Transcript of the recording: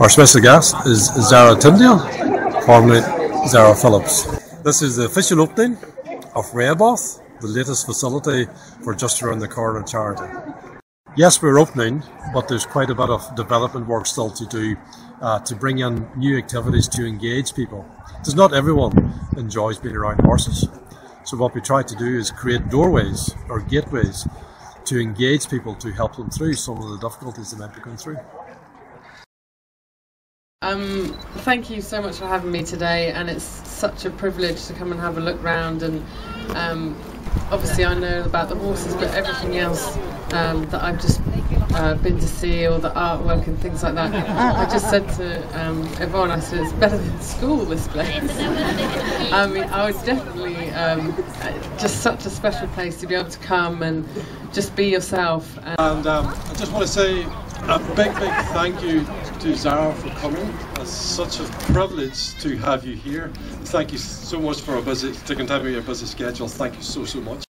Our special guest is Zara Tindall, formerly Zara Phillips. This is the official opening of Reiboth, the latest facility for Just Around the Corner charity. Yes, we're opening, but there's quite a bit of development work still to do to bring in new activities to engage people, because not everyone enjoys being around horses. So what we try to do is create doorways or gateways to engage people, to help them through some of the difficulties they might be going through. Thank you so much for having me today, and it's such a privilege to come and have a look round. And obviously I know about the horses, but everything else that I've just been to see, all the artwork and things like that, I just said to Yvonne, I said, it's better than school, this place. I mean, I was definitely just such a special place to be able to come and just be yourself. I just want to say a big thank you to Zara for coming. It's such a privilege to have you here. Thank you so much for taking time out of your busy schedule. Thank you so much.